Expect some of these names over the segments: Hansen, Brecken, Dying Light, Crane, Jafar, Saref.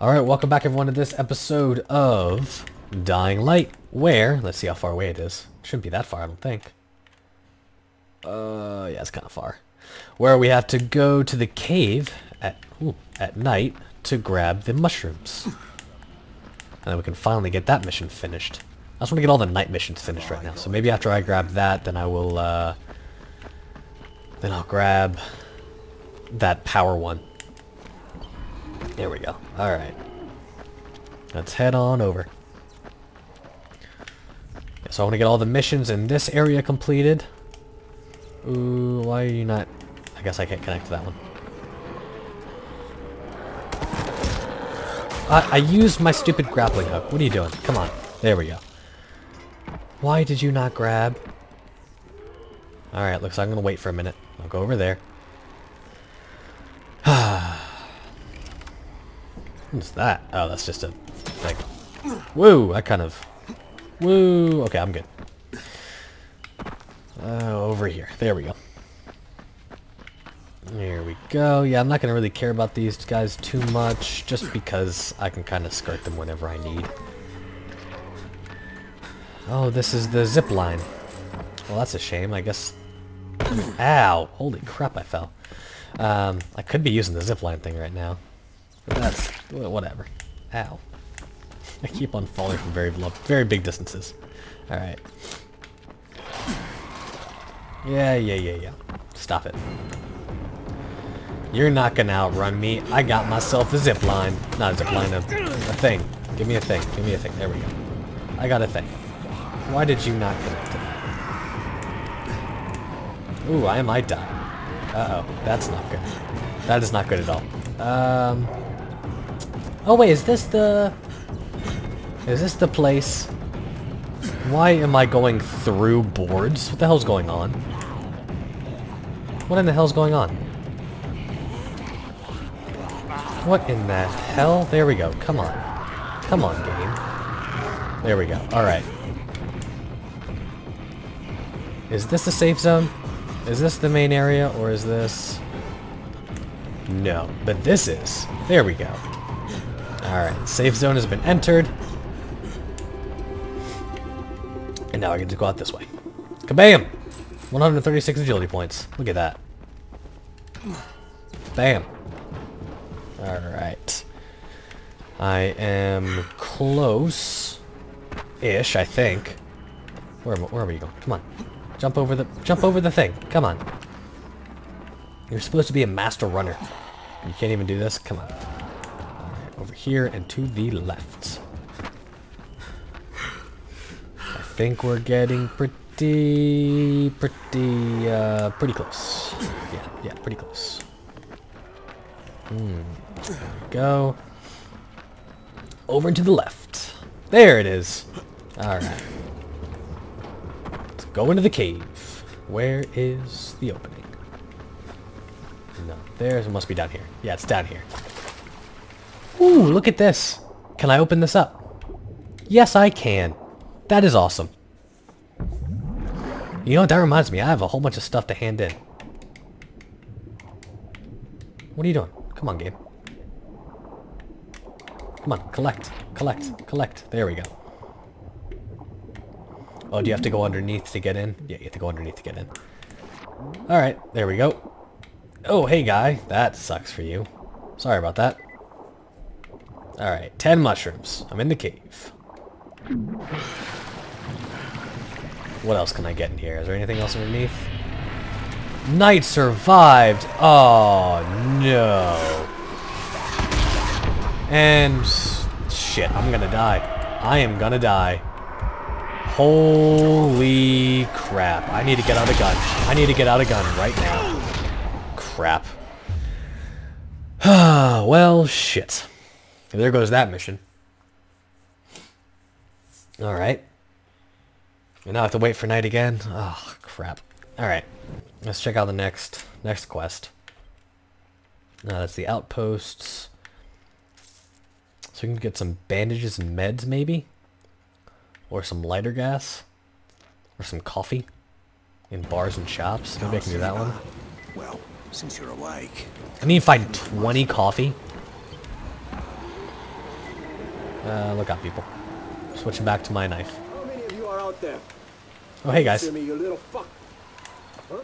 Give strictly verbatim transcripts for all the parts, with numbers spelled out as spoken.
Alright, welcome back everyone to this episode of Dying Light, where, let's see how far away it is. Shouldn't be that far, I don't think. Uh, yeah, it's kind of far. Where we have to go to the cave at, ooh, at night to grab the mushrooms. And then we can finally get that mission finished. I just want to get all the night missions finished right now, so maybe after I grab that, then I will, uh... Then I'll grab that power one. There we go. Alright. Let's head on over. Yeah, so I want to get all the missions in this area completed. Ooh, why are you not... I guess I can't connect to that one. I, I used my stupid grappling hook. What are you doing? Come on. There we go. Why did you not grab? Alright, looks like I'm going to wait for a minute. I'll go over there. What's that? Oh, that's just a... like... Woo! I kind of... Woo! Okay, I'm good. Uh, over here. There we go. There we go. Yeah, I'm not going to really care about these guys too much, just because I can kind of skirt them whenever I need. Oh, this is the zip line. Well, that's a shame, I guess. Ow! Holy crap, I fell. Um, I could be using the zip line thing right now. But that's... whatever. Ow. I keep on falling from very very big distances. Alright. Yeah, yeah, yeah, yeah. Stop it. You're not gonna outrun me. I got myself a zip line. Not a zip line, a, a thing. Give me a thing. Give me a thing. There we go. I got a thing. Why did you not connect to that? Ooh, I might die. Uh-oh. That's not good. That is not good at all. Um... Oh wait, is this the... Is this the place? Why am I going through boards? What the hell's going on? What in the hell's going on? What in the hell? There we go. Come on. Come on, game. There we go. Alright. Is this the safe zone? Is this the main area, or is this... No, but this is. There we go. Alright, safe zone has been entered. And now I get to go out this way. Kabam! one hundred thirty-six agility points. Look at that. Bam. Alright. I am close-ish, I think. Where, where are we going? Come on. Jump over the, jump over the thing. Come on. You're supposed to be a master runner. You can't even do this? Come on. Right, over here and to the left. I think we're getting pretty... Pretty... Uh, pretty close. Yeah, yeah, pretty close. Mm, there we go. Over to the left. There it is. Alright. Let's go into the cave. Where is the opening? No, there's... It must be down here. Yeah, it's down here. Ooh, look at this. Can I open this up? Yes, I can. That is awesome. You know what? That reminds me. I have a whole bunch of stuff to hand in. What are you doing? Come on, game. Come on, collect. Collect. Collect. There we go. Oh, do you have to go underneath to get in? Yeah, you have to go underneath to get in. Alright, there we go. Oh, hey guy. That sucks for you. Sorry about that. Alright, ten mushrooms. I'm in the cave. What else can I get in here? Is there anything else underneath? Knight survived! Oh, no. And... shit, I'm gonna die. I am gonna die. Holy crap. I need to get out a gun. I need to get out a gun right now. Crap. Well, shit. There goes that mission. Alright. And now I have to wait for night again. Oh, crap. Alright. Let's check out the next next quest. Now that's the outposts. So we can get some bandages and meds, maybe? Or some lighter gas? Or some coffee? In bars and shops? Maybe I can do that one. Well. Since you're awake. I mean, find twenty coffee. Uh, look out, people. Switching back to my knife. How many of you are out there? Oh, hey, guys. Me, you little fuck. Huh?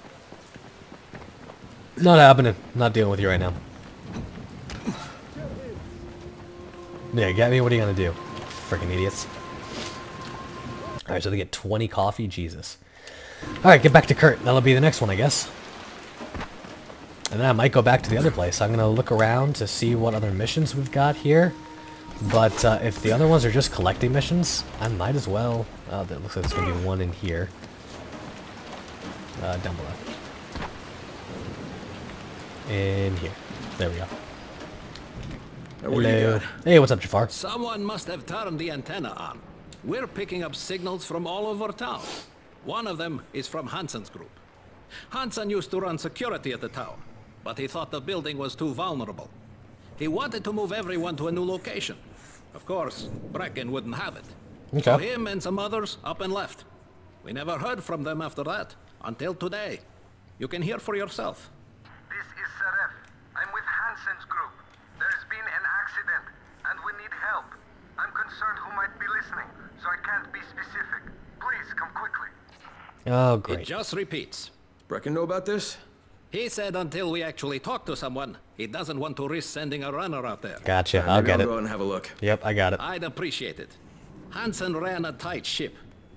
Not happening. Not dealing with you right now. Yeah, get me? What are you going to do? Freaking idiots. Alright, so they get twenty coffee. Jesus. Alright, get back to Kurt. That'll be the next one, I guess. And then I might go back to the other place. I'm going to look around to see what other missions we've got here. But uh, if the other ones are just collecting missions, I might as well... Uh, that looks like there's going to be one in here. Uh, down below. In here. There we go. Hello. Hey, what's up, Jafar? Someone must have turned the antenna on. We're picking up signals from all over town. One of them is from Hansen's group. Hansen used to run security at the tower, but he thought the building was too vulnerable. He wanted to move everyone to a new location. Of course, Brecken wouldn't have it. Okay. So him and some others up and left. We never heard from them after that, until today. You can hear for yourself. This is Saref. I'm with Hansen's group. There's been an accident, and we need help. I'm concerned who might be listening, so I can't be specific. Please, come quickly. Oh, great. It just repeats. Brecken know about this? He said until we actually talk to someone, he doesn't want to risk sending a runner out there. Gotcha, I'll get it. Go and have a look. Yep, I got it. I'd appreciate it. Hansen ran a tight ship.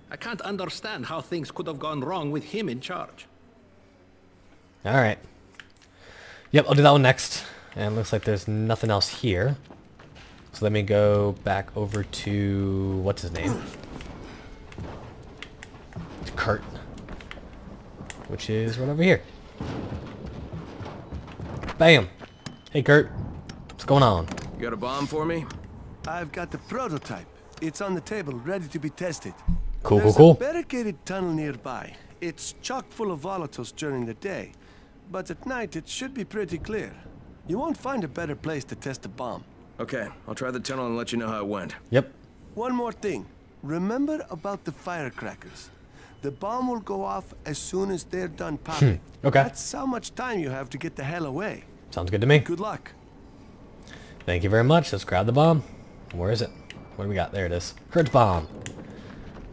I can't understand how things could have gone wrong with him in charge. Alright. Yep, I'll do that one next. And looks like there's nothing else here. So let me go back over to... what's his name? It's Kurt. Which is right over here. Bam! Hey, Kurt. What's going on? You got a bomb for me? I've got the prototype. It's on the table, ready to be tested. Cool, cool, cool. There's a barricaded tunnel nearby. It's chock full of volatiles during the day. But at night, it should be pretty clear. You won't find a better place to test a bomb. Okay, I'll try the tunnel and let you know how it went. Yep. One more thing. Remember about the firecrackers. The bomb will go off as soon as they're done popping. Hmm. Okay. That's how much time you have to get the hell away. Sounds good to me. Good luck. Thank you very much. Let's grab the bomb. Where is it? What do we got? There it is. Kurt's bomb.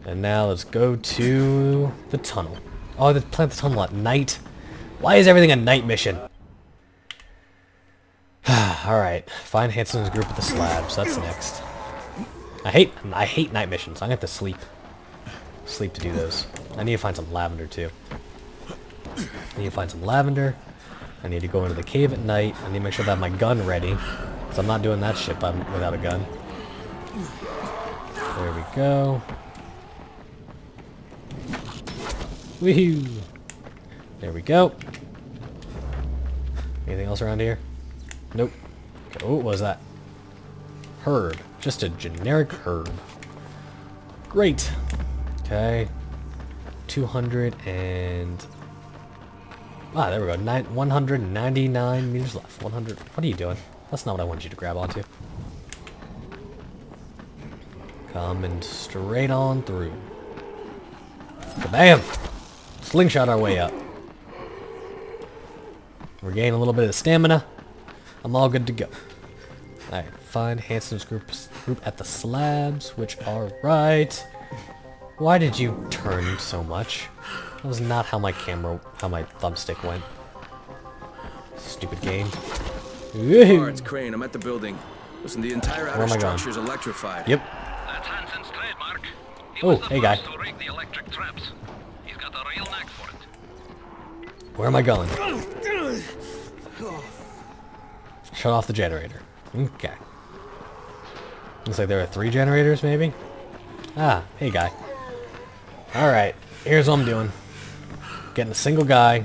And now let's go to the tunnel. Oh, they plant the tunnel at night. Why is everything a night mission? Alright, find Hansen's group with the slabs, that's next. I hate I hate night missions, I'm gonna have to sleep. Sleep to do those. I need to find some lavender too. I need to find some lavender. I need to go into the cave at night. I need to make sure that I have my gun ready. Because I'm not doing that shit by, without a gun. There we go. Woohoo! There we go. Anything else around here? Nope. Okay, what was that? Herb. Just a generic herb. Great. Okay. two hundred and... Ah, there we go. Nine, one hundred ninety-nine meters left. one hundred... What are you doing? That's not what I wanted you to grab onto. Coming straight on through. Bam! Slingshot our way up. We're gaining a little bit of stamina. I'm all good to go. Alright, find Hansen's group, group at the slabs, which are right. Why did you turn so much? That was not how my camera, how my thumbstick went. Stupid game. Alright, it's Crane. I'm at the building. Listen, the entire outer structure is electrified. Yep. That's Hansen's trademark. He was the first to rig the electric traps. He's got a real knack for it. Where am I going? Shut off the generator. Okay. Looks like there are three generators, maybe? Ah, hey, guy. Alright, here's what I'm doing. Getting a single guy,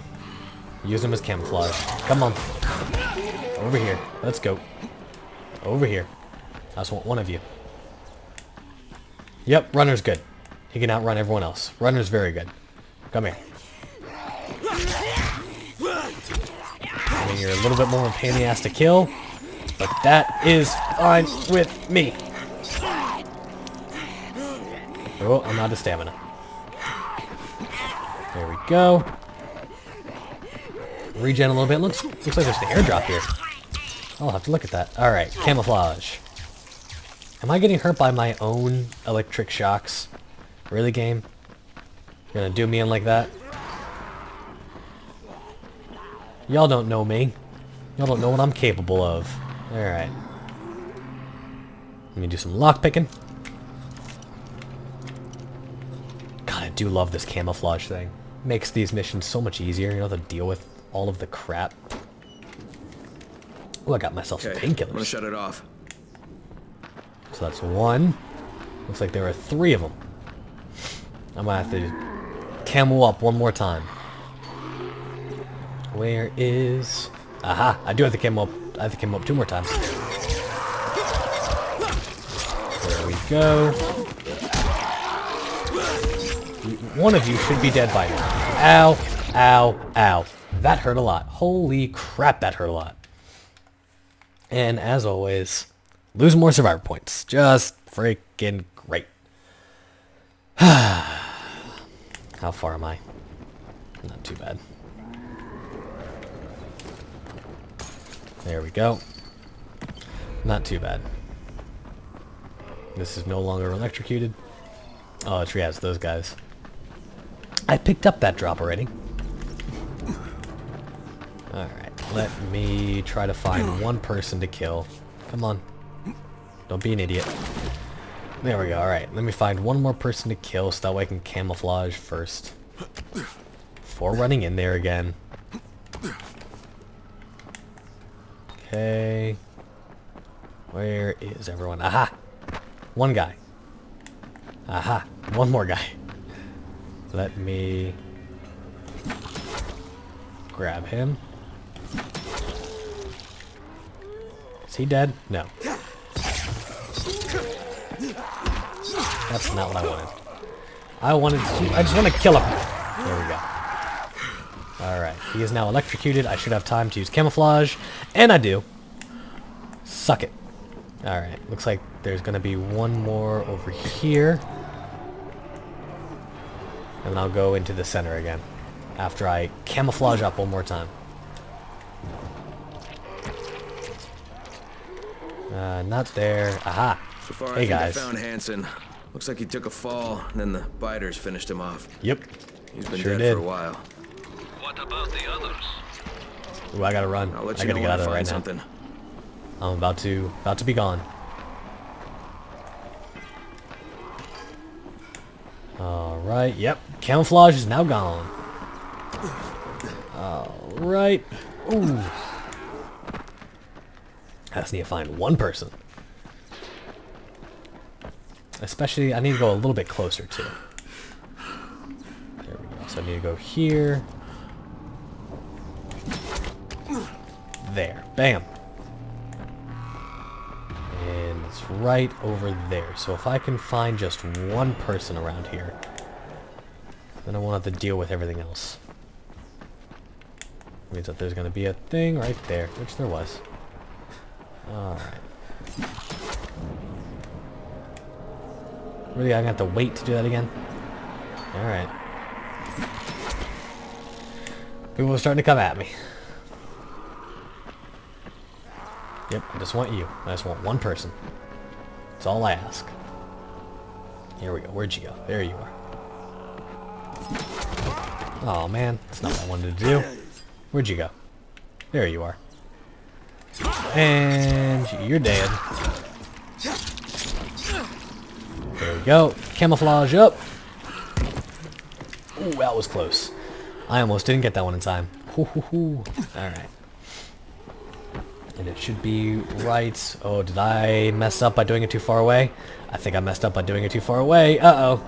using him as camouflage. Come on. Over here. Let's go. Over here. I just want one of you. Yep, runner's good. He can outrun everyone else. Runner's very good. Come here. You're a little bit more of a pain in the ass to kill, but that is fine with me. Oh, I'm out of stamina. There we go. Regen a little bit. Looks, looks like there's an airdrop here. I'll have to look at that. Alright, camouflage. Am I getting hurt by my own electric shocks? Really, game? You're gonna do me in like that? Y'all don't know me. Y'all don't know what I'm capable of. Alright. Let me do some lockpicking. God, I do love this camouflage thing. Makes these missions so much easier. You don't have to deal with all of the crap. Oh, I got myself some painkillers. I'm gonna shut it off. So that's one. Looks like there are three of them. I might have to camo up one more time. Where is... Aha! I do have to camo up. I have to camo up two more times. There we go. One of you should be dead by now. Ow! Ow! Ow! That hurt a lot. Holy crap, that hurt a lot. And as always... lose more survivor points. Just freaking great. How far am I? Not too bad. There we go. Not too bad. This is no longer electrocuted. Oh, it's, yeah, it's those guys. I picked up that drop already. Alright, let me try to find one person to kill. Come on. Don't be an idiot. There we go. Alright, let me find one more person to kill so that way I can camouflage first. Before running in there again. Okay. Where is everyone? Aha! One guy. Aha! One more guy. Let me... grab him. Is he dead? No. That's not what I wanted. I wanted to... I just want to kill him. There we go. Alright. He is now electrocuted. I should have time to use camouflage. And I do. Suck it. Alright. Looks like there's going to be one more over here. And I'll go into the center again. After I camouflage up one more time. Uh, not there. Aha. Jafar, hey, I guys. I found Hansen. Looks like he took a fall, and then the biters finished him off. Yep. He's been sure dead did. for a while. What about the others? Ooh, I gotta run. I'll let you I gotta know get out of there right something. now. I'm about to, about to be gone. Alright, yep. Camouflage is now gone. Alright. Ooh. I just need to find one person. Especially, I need to go a little bit closer to it. There we go. So I need to go here. There. Bam. And it's right over there. So if I can find just one person around here, then I won't have to deal with everything else. Means that there's going to be a thing right there, which there was. Alright. Really, I'm gonna have to wait to do that again? Alright. People are starting to come at me. Yep, I just want you. I just want one person. That's all I ask. Here we go. Where'd you go? There you are. Oh man, that's not what I wanted to do. Where'd you go? There you are. And you're dead. There we go. Camouflage up. Ooh, that was close. I almost didn't get that one in time. Alright. And it should be right. Oh, did I mess up by doing it too far away? I think I messed up by doing it too far away. Uh-oh.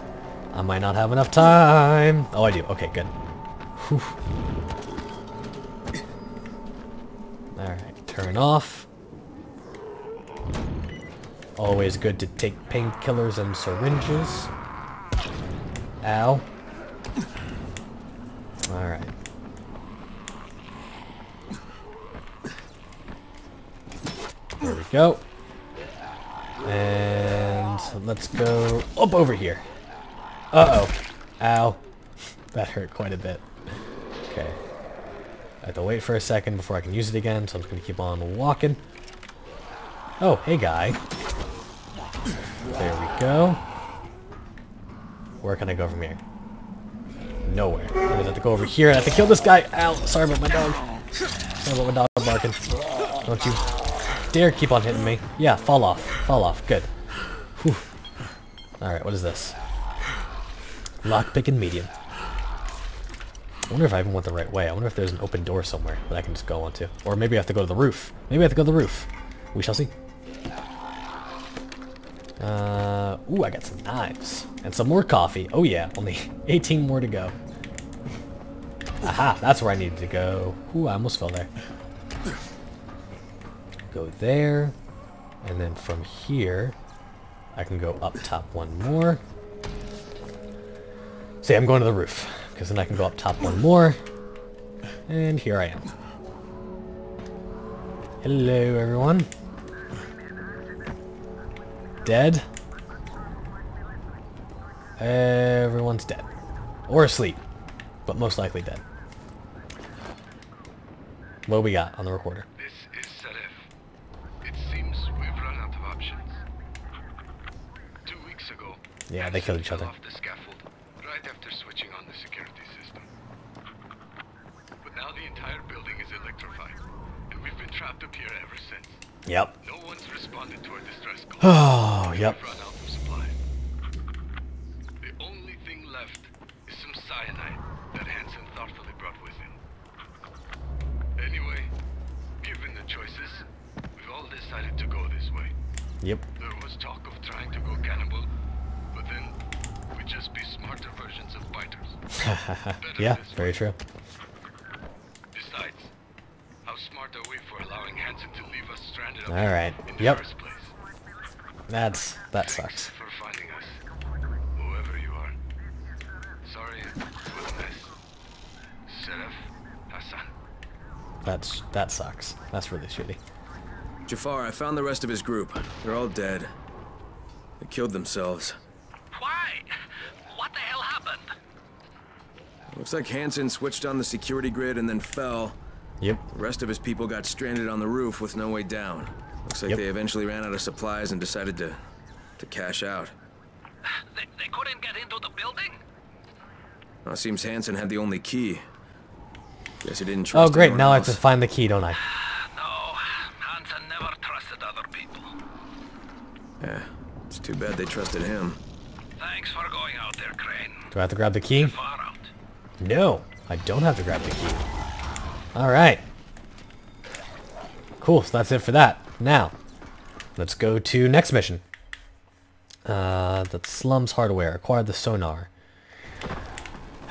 I might not have enough time. Oh, I do. Okay, good. Alright, turn off. Always good to take painkillers and syringes. Ow. Alright. There we go. And let's go up over here. Uh-oh. Ow. That hurt quite a bit. Okay. I have to wait for a second before I can use it again, so I'm just going to keep on walking. Oh, hey guy. There we go. Where can I go from here? Nowhere. I'm gonna have to go over here and I have to kill this guy. Ow, sorry about my dog. Sorry about my dog barking. Don't you dare keep on hitting me. Yeah, fall off. Fall off. Good. Whew. Alright, what is this? Lockpick and medium. I wonder if I even went the right way. I wonder if there's an open door somewhere that I can just go onto. Or maybe I have to go to the roof. Maybe I have to go to the roof. We shall see. Uh, ooh, I got some knives. And some more coffee. Oh yeah, only eighteen more to go. Aha, that's where I needed to go. Ooh, I almost fell there. Go there. And then from here, I can go up top one more. See, I'm going to the roof. Because then I can go up top one more. And here I am. Hello, everyone. Dead. Everyone's dead. Or asleep. But most likely dead. What do we got on the recorder? This is Saref. It seems we've run out of options. Two weeks ago. Yeah, they killed each other. Off the scaffold right after switching on the security system. But now the entire building is electrified. And we've been trapped up here ever since. Yep. No one's responded to our distress call. Oh, yep. We've run out of supply. The only thing left is some cyanide that Hansen thoughtfully brought with him. Anyway, given the choices, we've all decided to go this way. Yep. There was talk of trying to go cannibal, but then we'd just be smarter versions of biters. Yeah, very true. Besides, how smart are we for allowing Hansen to leave us stranded up all right. in the yep. first place? That's that Thanks sucks. For finding us, whoever you are. Sorry, what a mess. Saref, Hassan. That's that sucks. That's really shitty. Jafar, I found the rest of his group. They're all dead. They killed themselves. Why? What the hell happened? Looks like Hansen switched on the security grid and then fell. Yep. The rest of his people got stranded on the roof with no way down. Looks like yep. they eventually ran out of supplies and decided to to cash out. They, they couldn't get into the building? Well, it seems Hansen had the only key. Guess he didn't trust. Oh great, now else. I have to find the key, don't I? No, Hansen never trusted other people. Yeah, it's too bad they trusted him. Thanks for going out there, Crane. Do I have to grab the key? Far out. No, I don't have to grab the key. Alright. Cool, so that's it for that. Now, let's go to next mission. Uh, that's Slums Hardware. Acquire the sonar.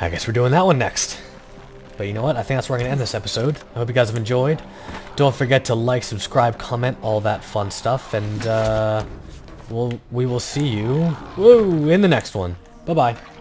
I guess we're doing that one next. But you know what? I think that's where I'm going to end this episode. I hope you guys have enjoyed. Don't forget to like, subscribe, comment, all that fun stuff. And uh, we'll, we will see you woo, in the next one. Bye-bye.